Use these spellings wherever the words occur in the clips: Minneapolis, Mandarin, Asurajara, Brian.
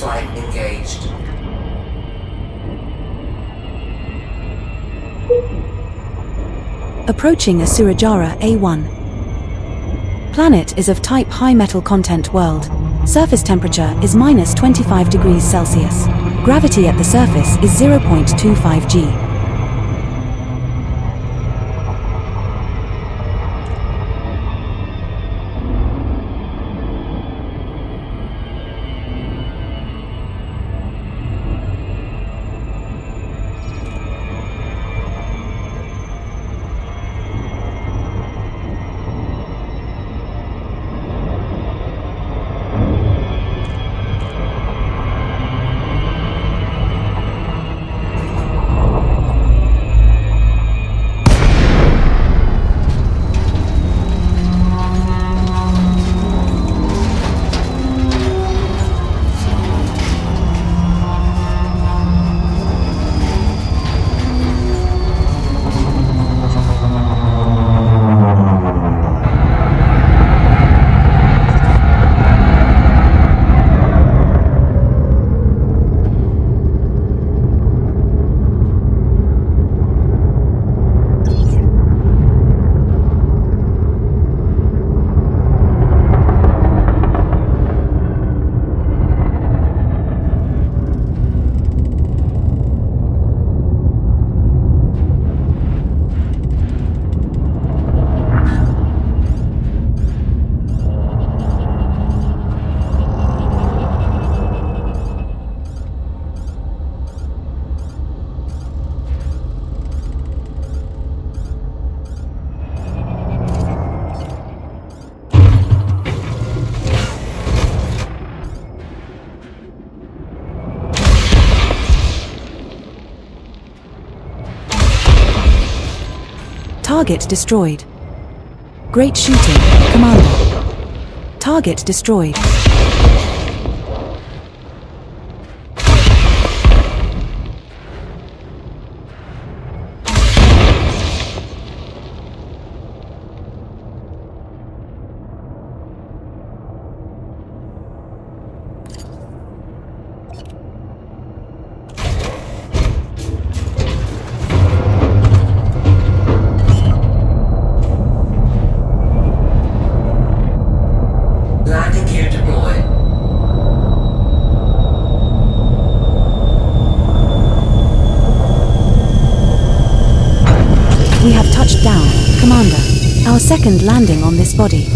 Fight engaged. Approaching Asurajara A1. Planet is of type high metal content world. Surface temperature is -25°C. Gravity at the surface is 0.25 G. Target destroyed. Great shooting, Commander. Target destroyed. We have touched down, Commander. Our second landing on this body.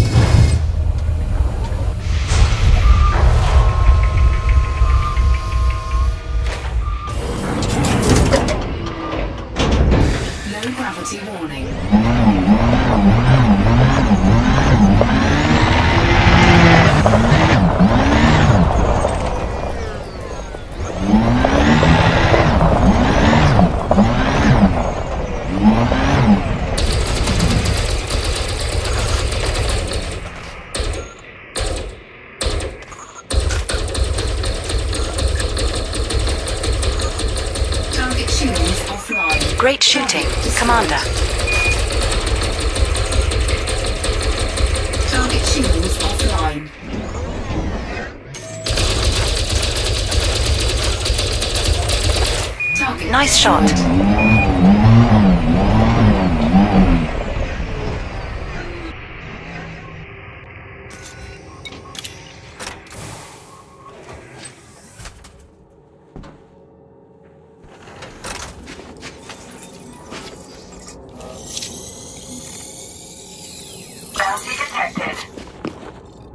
Low gravity warning. Great shooting, Commander. Target shields offline. Target. Nice shot. Nice shot.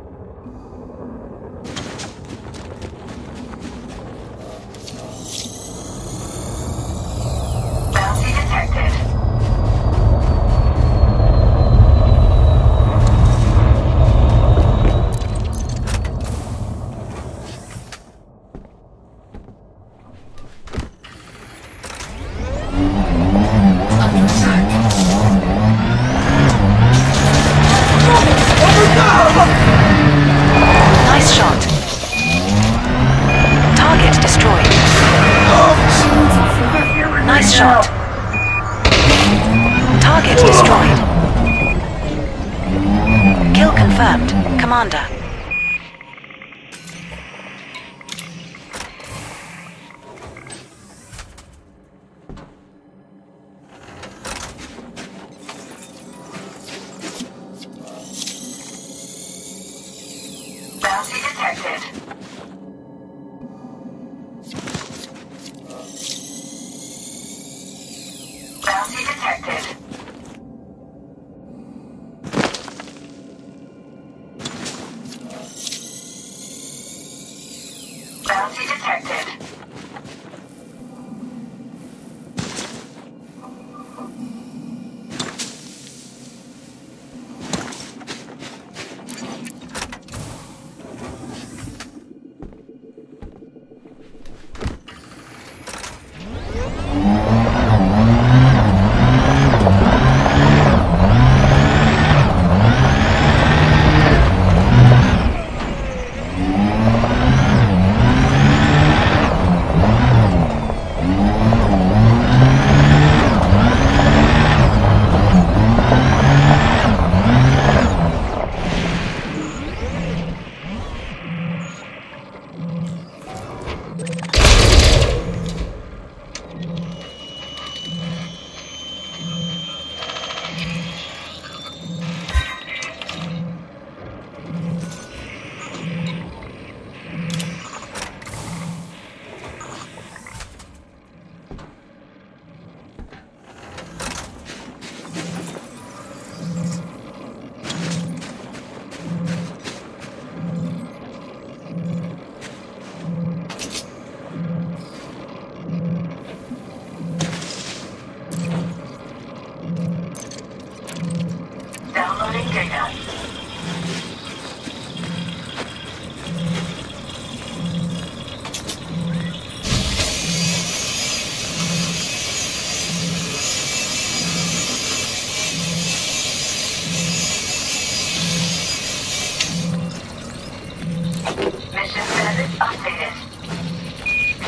Target destroyed. Nice shot. Target destroyed. Kill confirmed, Commander.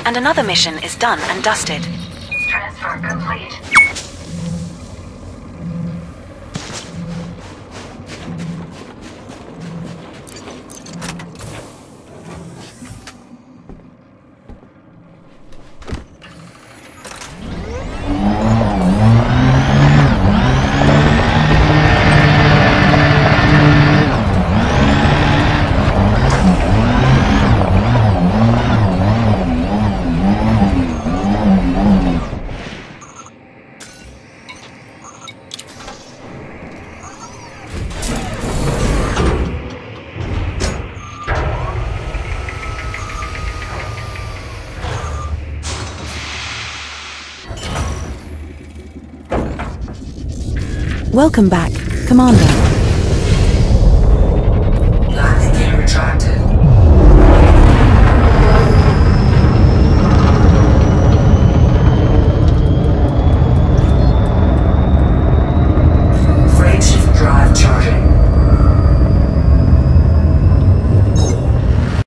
And another mission is done and dusted. Transfer complete. Welcome back, Commander.